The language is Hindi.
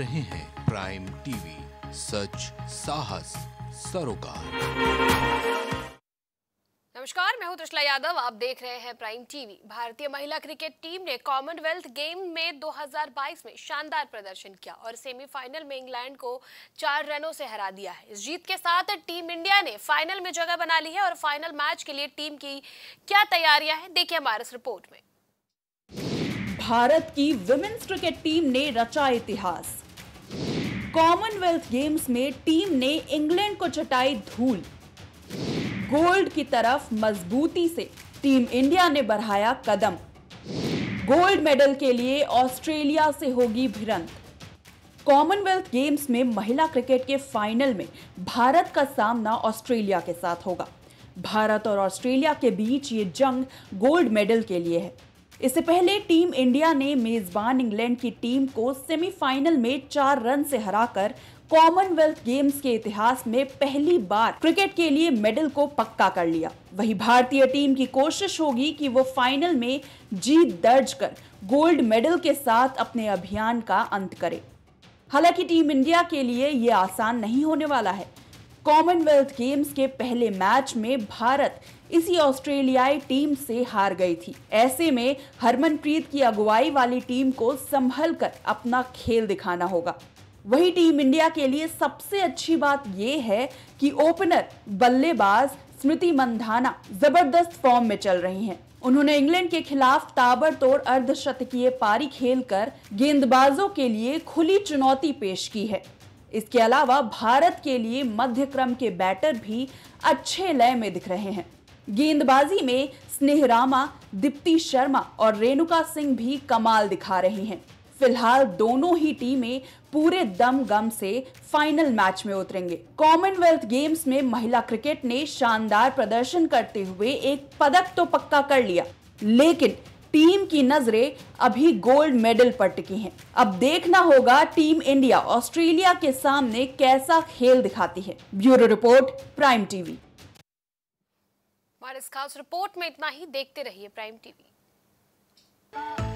रहे हैं प्राइम टीवी, सच साहस सरोकार। नमस्कार, मैं हूं तृषला यादव, आप देख रहे हैं प्राइम टीवी। भारतीय महिला क्रिकेट टीम ने कॉमनवेल्थ गेम में 2022 में शानदार प्रदर्शन किया और सेमीफाइनल में इंग्लैंड को 4 रनों से हरा दिया है। इस जीत के साथ टीम इंडिया ने फाइनल में जगह बना ली है और फाइनल मैच के लिए टीम की क्या तैयारियां हैं, देखिए हमारे इस रिपोर्ट में। भारत की विमेन्स क्रिकेट टीम ने रचा इतिहास। कॉमनवेल्थ गेम्स में टीम ने इंग्लैंड को चटाई धूल। गोल्ड की तरफ मजबूती से टीम इंडिया ने बढ़ाया कदम। गोल्ड मेडल के लिए ऑस्ट्रेलिया से होगी भिड़ंत। कॉमनवेल्थ गेम्स में महिला क्रिकेट के फाइनल में भारत का सामना ऑस्ट्रेलिया के साथ होगा। भारत और ऑस्ट्रेलिया के बीच ये जंग गोल्ड मेडल के लिए है। इससे पहले टीम इंडिया ने मेजबान इंग्लैंड की टीम को सेमीफाइनल में 4 रन से हराकर कॉमनवेल्थ गेम्स के इतिहास में पहली बार क्रिकेट के लिए मेडल को पक्का कर लिया। वहीं भारतीय टीम की कोशिश होगी कि वो फाइनल में जीत दर्ज कर गोल्ड मेडल के साथ अपने अभियान का अंत करे। हालांकि टीम इंडिया के लिए ये आसान नहीं होने वाला है। कॉमनवेल्थ गेम्स के पहले मैच में भारत इसी ऑस्ट्रेलियाई टीम से हार गई थी। ऐसे में हरमनप्रीत की अगुवाई वाली टीम को संभल कर अपना खेल दिखाना होगा। वही टीम इंडिया के लिए सबसे अच्छी बात यह है कि ओपनर बल्लेबाज स्मृति मंधाना जबरदस्त फॉर्म में चल रही हैं। उन्होंने इंग्लैंड के खिलाफ ताबड़तोड़ अर्धशतकीय पारी खेलकर गेंदबाजों के लिए खुली चुनौती पेश की है। इसके अलावा भारत के लिए मध्य क्रम के बैटर भी अच्छे लय में दिख रहे हैं। गेंदबाजी में स्नेहरामा, दीप्ति शर्मा और रेणुका सिंह भी कमाल दिखा रही हैं। फिलहाल दोनों ही टीमें पूरे दम गम से फाइनल मैच में उतरेंगे। कॉमनवेल्थ गेम्स में महिला क्रिकेट ने शानदार प्रदर्शन करते हुए एक पदक तो पक्का कर लिया, लेकिन टीम की नजरें अभी गोल्ड मेडल पर टिकी हैं। अब देखना होगा टीम इंडिया ऑस्ट्रेलिया के सामने कैसा खेल दिखाती है। Bureau report, prime TV. हमारे इस खास रिपोर्ट में इतना ही। देखते रहिए प्राइम टीवी।